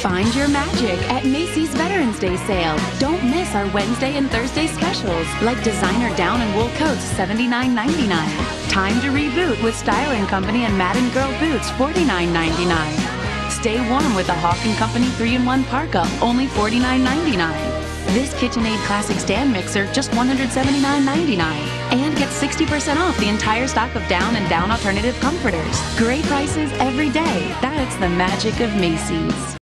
Find your magic at Macy's Veterans Day sale. Don't miss our Wednesday and Thursday specials, like designer down and wool coats $79.99. Time to reboot with Style & Company and Madden Girl boots $49.99. Stay warm with a Hawk & Company 3-in-1 parka, only $49.99. This KitchenAid Classic Stand Mixer, just $179.99. And get 60% off the entire stock of Down and Down Alternative Comforters. Great prices every day. That's the magic of Macy's.